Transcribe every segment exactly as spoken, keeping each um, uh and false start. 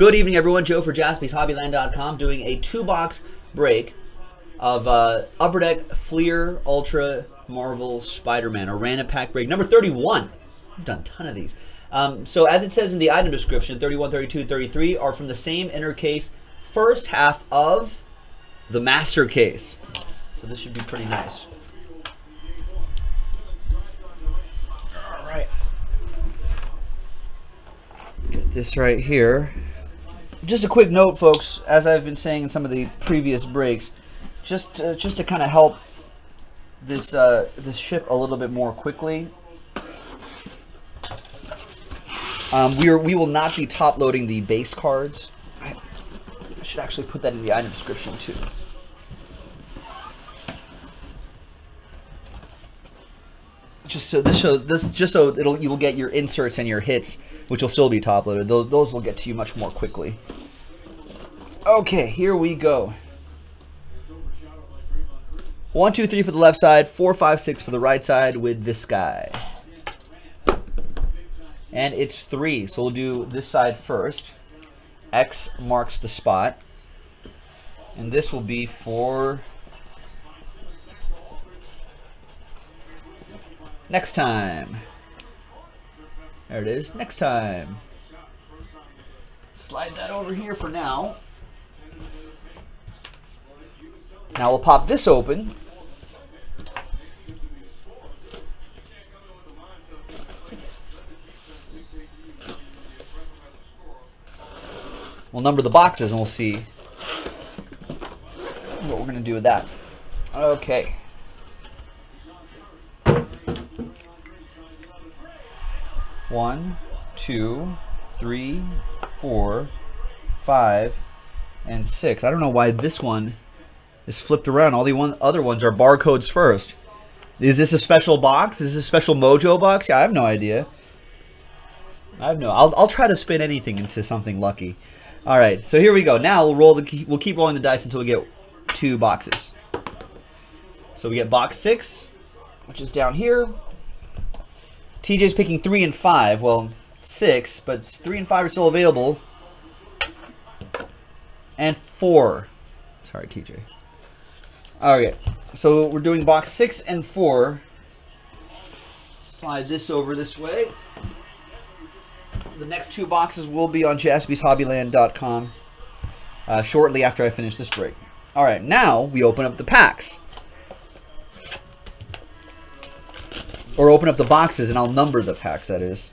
Good evening, everyone. Joe for Jaspys Hobby Land dot com doing a two-box break of uh, Upper Deck Fleer Ultra Marvel Spider-Man, a random pack break. Number thirty-one. I've done a ton of these. Um, so as it says in the item description, thirty-one, thirty-two, thirty-three are from the same inner case, first half of the master case. So this should be pretty nice. All right. Get this right here. Just a quick note, folks, as I've been saying in some of the previous breaks, just uh, just to kind of help this uh, this ship a little bit more quickly, um, we are we will not be top loading the base cards. I should actually put that in the item description too. Just so this, show, this just so it'll you'll get your inserts and your hits, which will still be top loaded. Those those will get to you much more quickly. Okay, here we go. One, two, three for the left side. Four, five, six for the right side with this guy. And it's three, so we'll do this side first. X marks the spot, and this will be for next time. There it is. Next time. Slide that over here for now. Now we'll pop this open. We'll number the boxes and we'll see what we're going to do with that. Okay. One, two, three, four, five, and six. I don't know why this one is flipped around. All the one, other ones are barcodes first. Is this a special box? Is this a special mojo box? Yeah, I have no idea. I have no. I'll I'll try to spin anything into something lucky. All right. So here we go. Now we'll roll the. We'll keep rolling the dice until we get two boxes. So we get box six, which is down here. T J's picking three and five. Well, six, but three and five are still available. And four. Sorry, T J. Okay, so we're doing box six and four. Slide this over this way. The next two boxes will be on Jaspys Hobby Land dot com uh, shortly after I finish this break. All right, now we open up the packs. Or open up the boxes, and I'll number the packs, that is.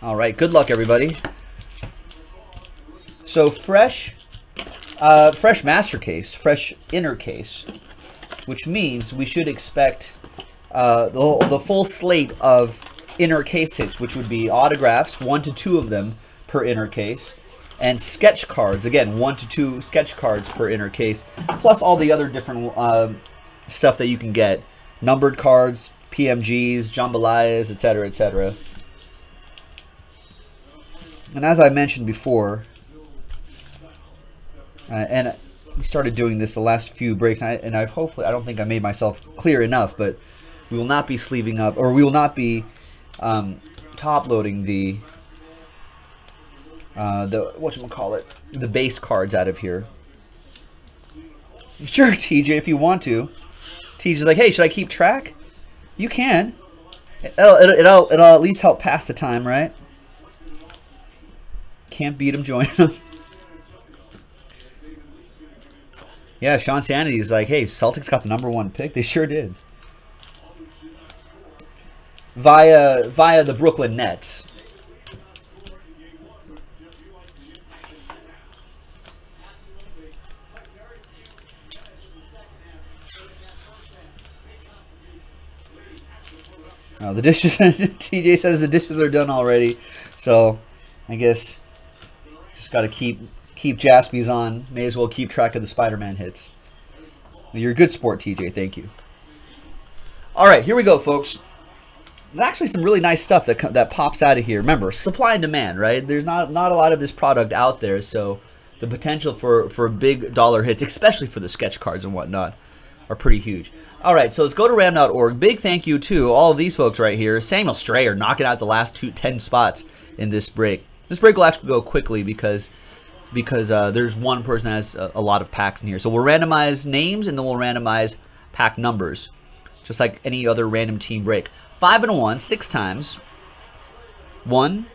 All right, good luck, everybody. So fresh, uh, fresh master case, fresh inner case, which means we should expect uh, the, whole, the full slate of inner case hits, which would be autographs, one to two of them per inner case, and sketch cards, again, one to two sketch cards per inner case, plus all the other different uh, stuff that you can get, numbered cards, P M Gs, jambalayas, etc., et cetera. And as I mentioned before, uh, and we started doing this the last few breaks, and, I, and I've hopefully, I don't think I made myself clear enough, but we will not be sleeving up, or we will not be Um, top loading the uh, the whatchamacallit, the base cards out of here. Sure, T J, if you want to. T J's like, hey, should I keep track? You can. It'll, it'll, it'll, it'll at least help pass the time, right? Can't beat him, join him. Yeah, Sean Sanity's like, hey, Celtics got the number one pick. They sure did. Via via the Brooklyn Nets. Oh, the dishes. T J says the dishes are done already, so I guess just got to keep keep Jaspys on. May as well keep track of the Spider-Man hits. You're a good sport, T J. Thank you. All right, here we go, folks. There's actually some really nice stuff that that pops out of here. Remember, supply and demand, right? There's not not a lot of this product out there, so the potential for, for big dollar hits, especially for the sketch cards and whatnot, are pretty huge. All right, so let's go to random dot org. Big thank you to all of these folks right here. Samuel Strayer knocking out the last two, ten spots in this break. This break will actually go quickly because because uh, there's one person that has a, a lot of packs in here. So we'll randomize names and then we'll randomize pack numbers, just like any other random team break. Five and one, six times. One,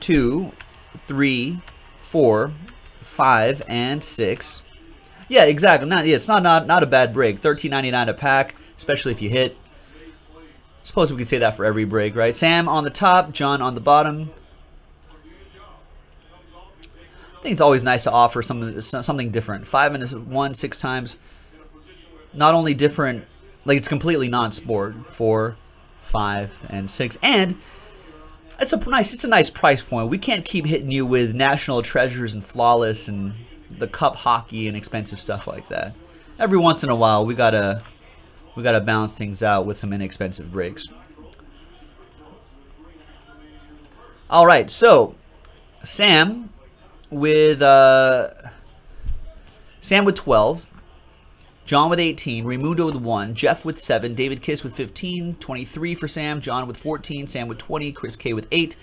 two, three, four, five, and six. Yeah, exactly. Not yeah, it's not not not a bad break. thirteen ninety-nine a pack, especially if you hit. Suppose we could say that for every break, right? Sam on the top, John on the bottom. I think it's always nice to offer something something different. Five minutes, one, six times. Not only different, like it's completely non-sport. Four, five, and six, and it's a nice it's a nice price point. We can't keep hitting you with National Treasures and Flawless and the cup hockey and expensive stuff like that. Every once in a while, we gotta we gotta balance things out with some inexpensive breaks. All right, so Sam with uh, Sam with twelve, John with eighteen, Raimundo with one, Jeff with seven, David Kiss with fifteen, twenty-three for Sam, John with fourteen, Sam with twenty, Chris K with eight.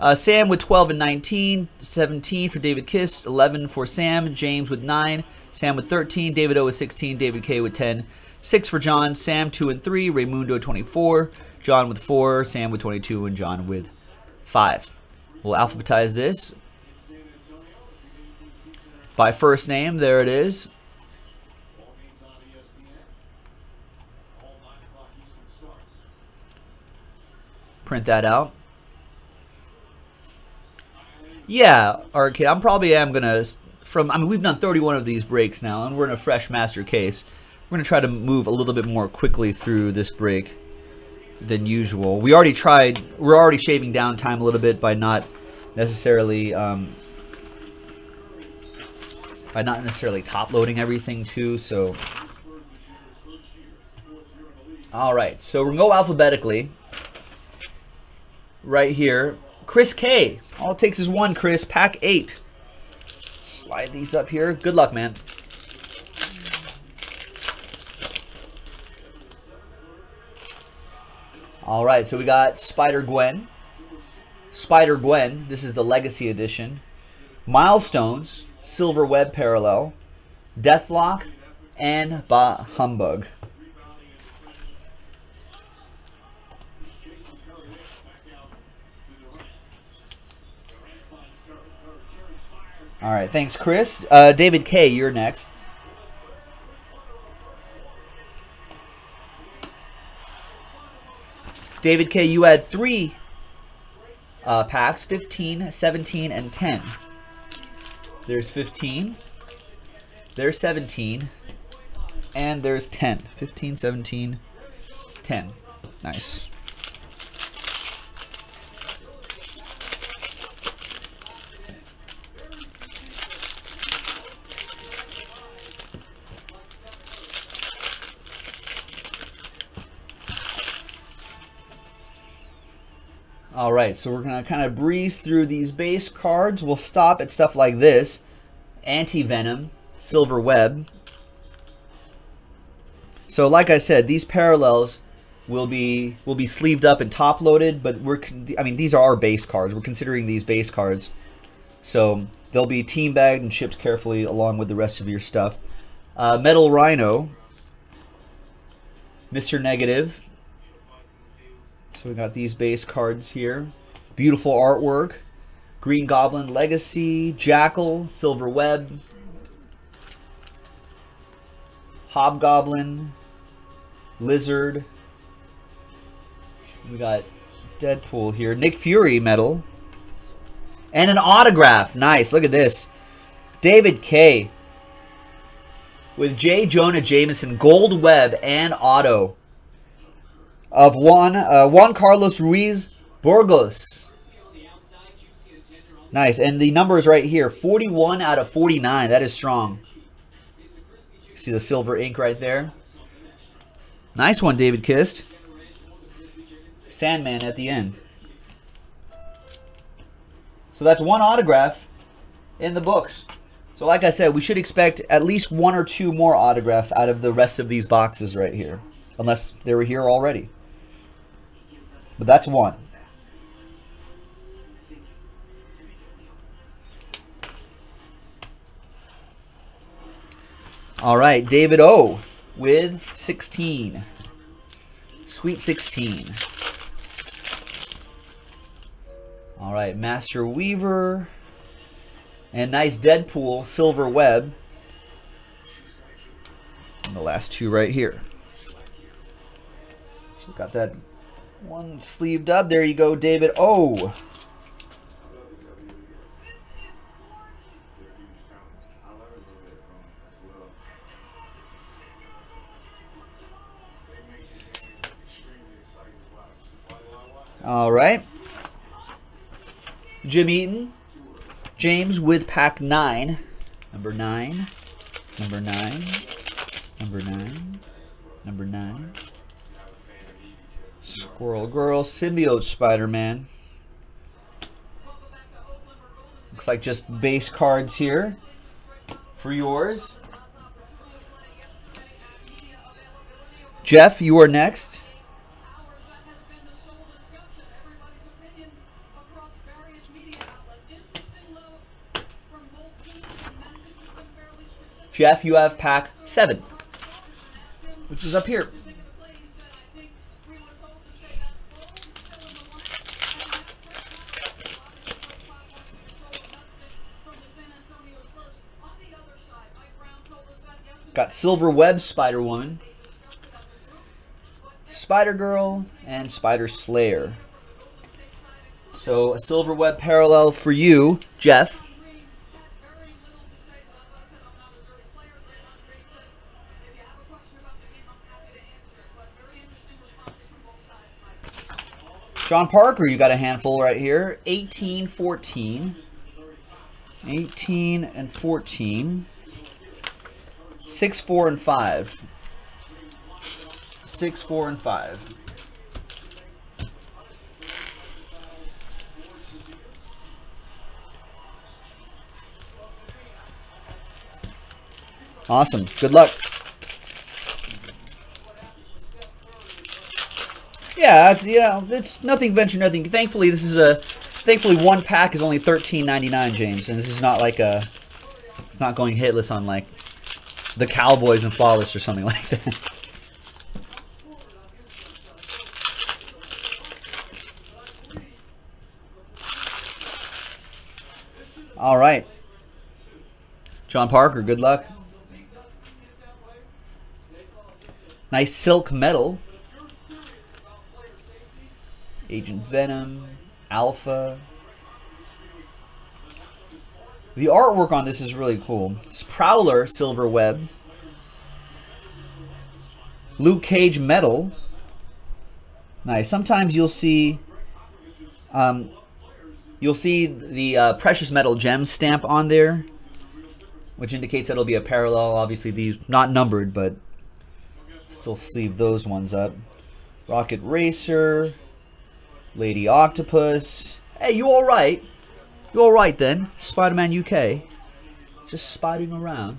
Uh, Sam with twelve and nineteen, seventeen for David Kiss, eleven for Sam, James with nine, Sam with thirteen, David O with sixteen, David K with ten, six for John, Sam two and three, Raimundo twenty-four, John with four, Sam with twenty-two, and John with five. We'll alphabetize this by first name. There it is. Print that out. Yeah, Arcade. I'm probably am gonna from. I mean, we've done thirty-one of these breaks now, and we're in a fresh master case. We're gonna try to move a little bit more quickly through this break than usual. We already tried. We're already shaving down time a little bit by not necessarily um, by not necessarily top-loading everything too. So, all right. So we're gonna go alphabetically right here. Chris K. All it takes is one, Chris. Pack eight. Slide these up here. Good luck, man. All right, so we got Spider-Gwen. Spider-Gwen. This is the Legacy Edition. Milestones, Silver Web Parallel, Deathlock, and Bah Humbug. All right, thanks, Chris. Uh, David K., you're next. David K., you had three uh, packs, fifteen, seventeen, and ten. There's fifteen, there's seventeen, and there's ten. fifteen, seventeen, ten. Nice. All right, so we're going to kind of breeze through these base cards. We'll stop at stuff like this. Anti-Venom, Silver Web. So like I said, these parallels will be will be sleeved up and top-loaded, but we're I mean, these are our base cards. We're considering these base cards. So they'll be team-bagged and shipped carefully along with the rest of your stuff. Uh, Metal Rhino, Mister Negative. So we got these base cards here. Beautiful artwork. Green Goblin Legacy, Jackal, Silver Web, Hobgoblin, Lizard. We got Deadpool here. Nick Fury metal. And an autograph. Nice. Look at this. David K. with J. Jonah Jameson, Gold Web, and auto of Juan uh, Juan Carlos Ruiz Burgos. Nice, and the number is right here, forty-one out of forty-nine. That is strong. See the silver ink right there. Nice one, David Kist. Sandman at the end. So that's one autograph in the books. So like I said, we should expect at least one or two more autographs out of the rest of these boxes right here, unless they were here already. But that's one. All right, David O with sixteen. Sweet sixteen. All right, Master Weaver. And nice Deadpool, Silver Web. And the last two right here. So got that one sleeved up. There you go, David O. All right. Jim Eaton. James with pack nine. Number nine. Number nine. Number nine. Number nine. Squirrel Girl, Symbiote Spider-Man. Looks like just base cards here for yours. Jeff, you are next. Jeff, you have pack seven, which is up here. Got Silver Web Spider-Woman, Spider-Girl, and Spider-Slayer. So a Silver Web parallel for you, Jeff. John Parker, you got a handful right here. eighteen, fourteen. eighteen and fourteen. six, four, and five. six, four, and five. Awesome. Good luck. Yeah, it's, yeah, it's nothing venture, nothing. Thankfully, this is a. Thankfully, one pack is only thirteen ninety-nine, James, and this is not like a. It's not going hitless on like the Cowboys and Flawless or something like that. All right, John Parker, good luck. Nice silk medal. Agent Venom, Alpha. The artwork on this is really cool. It's Prowler, Silver Web. Luke Cage metal. Nice. Sometimes you'll see, um, you'll see the uh, precious metal gem stamp on there, which indicates it'll be a parallel. Obviously, these not numbered, but still sleeve those ones up. Rocket Racer. Lady Octopus. Hey, you all right? You all right then? Spider-Man U K. Just spidering around.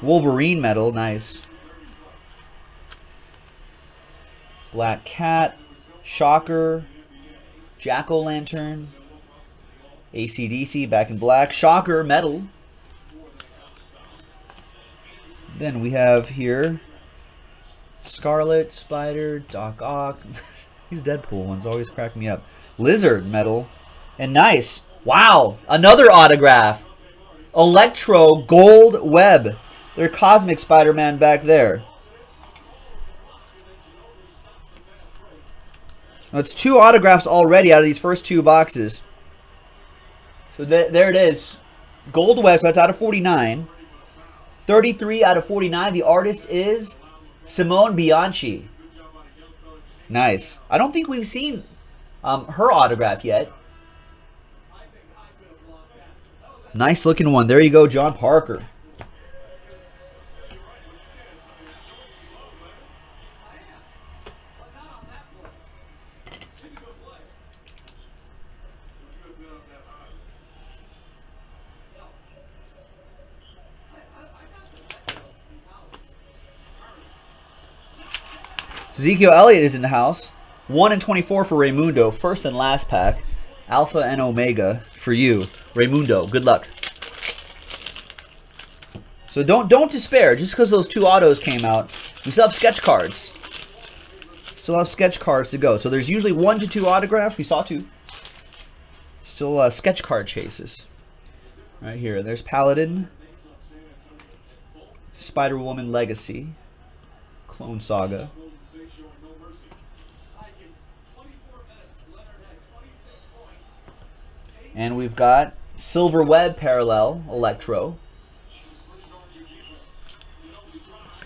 Wolverine metal, nice. Black Cat, Shocker, Jack-O-Lantern, A C D C, Back in Black, Shocker metal. Then we have here Scarlet, Spider, Doc Ock. These Deadpool ones always crack me up. Lizard metal. And nice. Wow. Another autograph. Electro Gold Web. They're Cosmic Spider-Man back there. That's two autographs already out of these first two boxes. So th there it is. Gold Web. So that's out of forty-nine. thirty-three out of forty-nine. The artist is Simone Bianchi. Nice. I don't think we've seen um, her autograph yet. Nice looking one. There you go, John Parker. Ezekiel Elliott is in the house. one and twenty-four for Raymundo. First and last pack. Alpha and Omega for you, Raymundo. Good luck. So don't don't despair. Just because those two autos came out, we still have sketch cards. Still have sketch cards to go. So there's usually one to two autographs. We saw two. Still uh, sketch card chases. Right here. There's Paladin. Spider-Woman Legacy. Clone Saga. And we've got Silver Web Parallel Electro.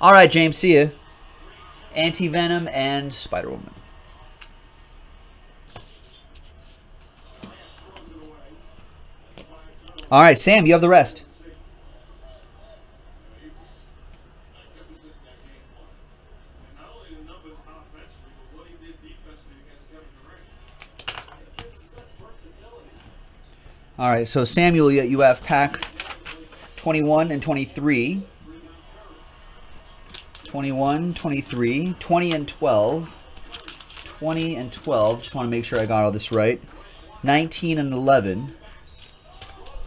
All right, James, see ya. Anti-Venom and Spider-Woman. All right, Sam, you have the rest. All right, so Samuel, you have pack twenty-one and twenty-three. twenty-one, twenty-three, twenty and twelve. twenty and twelve. Just want to make sure I got all this right. nineteen and eleven.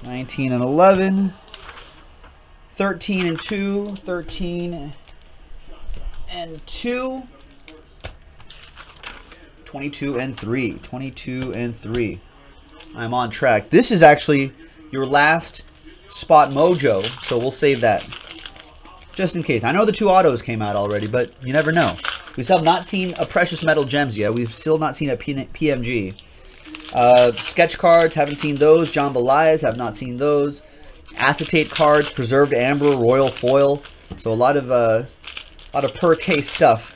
nineteen and eleven. thirteen and two. thirteen and two. twenty-two and three. twenty-two and three. I'm on track. This is actually your last spot mojo, so we'll save that just in case. I know the two autos came out already, but you never know. We still have not seen a Precious Metal Gems yet. We've still not seen a P M G. Uh, sketch cards, haven't seen those. Jambalayas, have not seen those. Acetate cards, Preserved Amber, Royal Foil. So a lot of, uh, a lot of per case stuff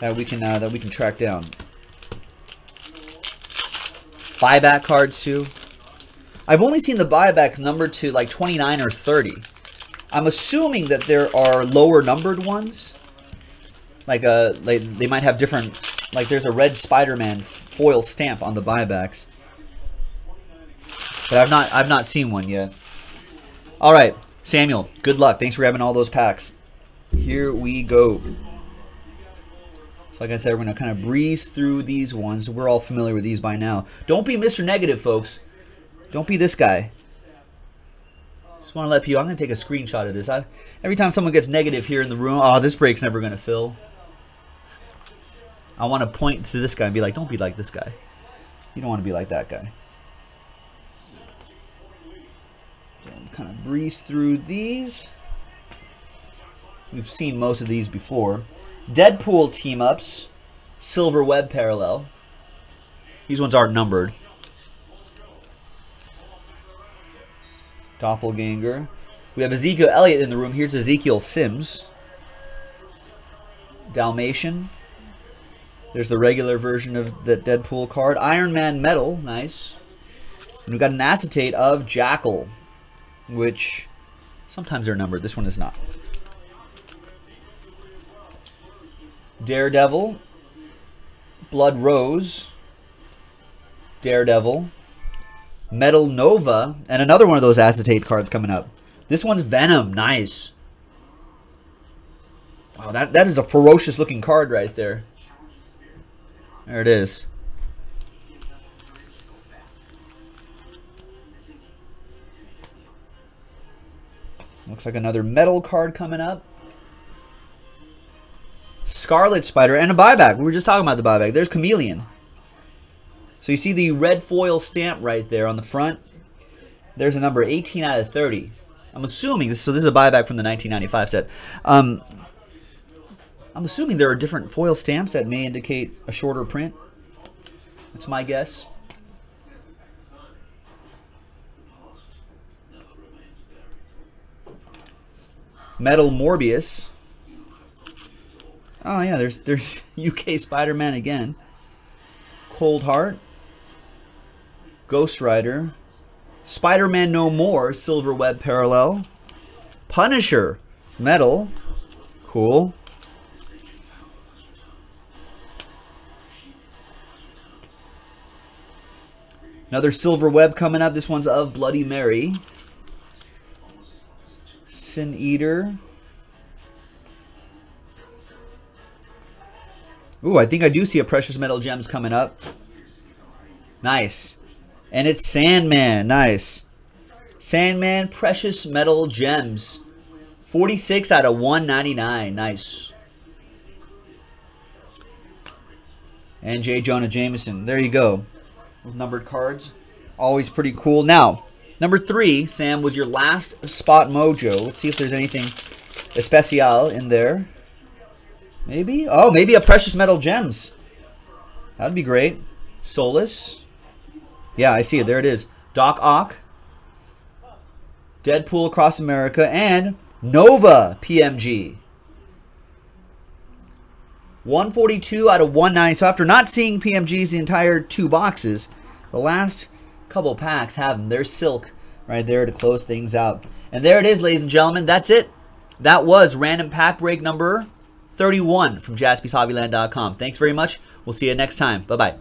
that we can, uh, that we can track down. Buyback cards too. I've only seen the buybacks numbered to like twenty-nine or thirty. I'm assuming that there are lower numbered ones. Like uh, like they might have different. Like there's a red Spider-Man foil stamp on the buybacks, but I've not I've not seen one yet. All right, Samuel. Good luck. Thanks for grabbing all those packs. Here we go. So like I said, we're going to kind of breeze through these ones. We're all familiar with these by now. Don't be Mister Negative, folks. Don't be this guy. Just want to let people... I'm going to take a screenshot of this. I, every time someone gets negative here in the room, oh, this break's never going to fill. I want to point to this guy and be like, don't be like this guy. You don't want to be like that guy. So kind of breeze through these. We've seen most of these before. Deadpool team-ups, Silver Web Parallel. These ones aren't numbered. Doppelganger. We have Ezekiel Elliott in the room. Here's Ezekiel Sims. Dalmatian. There's the regular version of the Deadpool card. Iron Man Metal. Nice. And we've got an acetate of Jackal, which sometimes they're numbered. This one is not. Daredevil, Blood Rose, Daredevil, Metal Nova, and another one of those acetate cards coming up. This one's Venom. Nice. Wow, that, that is a ferocious looking card right there. There it is. Looks like another metal card coming up. Scarlet Spider and a buyback. We were just talking about the buyback. There's Chameleon. So you see the red foil stamp right there on the front. There's a number eighteen out of thirty. I'm assuming this. So this is a buyback from the nineteen ninety-five set. Um, I'm assuming there are different foil stamps that may indicate a shorter print. That's my guess. Metal Morbius. Oh yeah, there's there's U K Spider-Man again. Cold Heart, Ghost Rider, Spider-Man No More, Silver Web Parallel, Punisher, Metal, cool. Another Silver Web coming up. This one's of Bloody Mary, Sin Eater. Ooh, I think I do see a Precious Metal Gems coming up. Nice. And it's Sandman. Nice. Sandman, Precious Metal Gems. forty-six out of one ninety-nine. Nice. And J. Jonah Jameson. There you go. Numbered cards. Always pretty cool. Now, number three, Sam, was your last spot mojo. Let's see if there's anything especial in there. Maybe? Oh, maybe a Precious Metal Gems. That'd be great. Solus. Yeah, I see it. There it is. Doc Ock. Deadpool Across America. And Nova P M G. one forty-two out of one ninety. So after not seeing P M Gs the entire two boxes, the last couple packs have them. There's Silk right there to close things out. And there it is, ladies and gentlemen. That's it. That was random pack break number thirty-one from Jaspys Hobby Land dot com. Thanks very much. We'll see you next time. Bye-bye.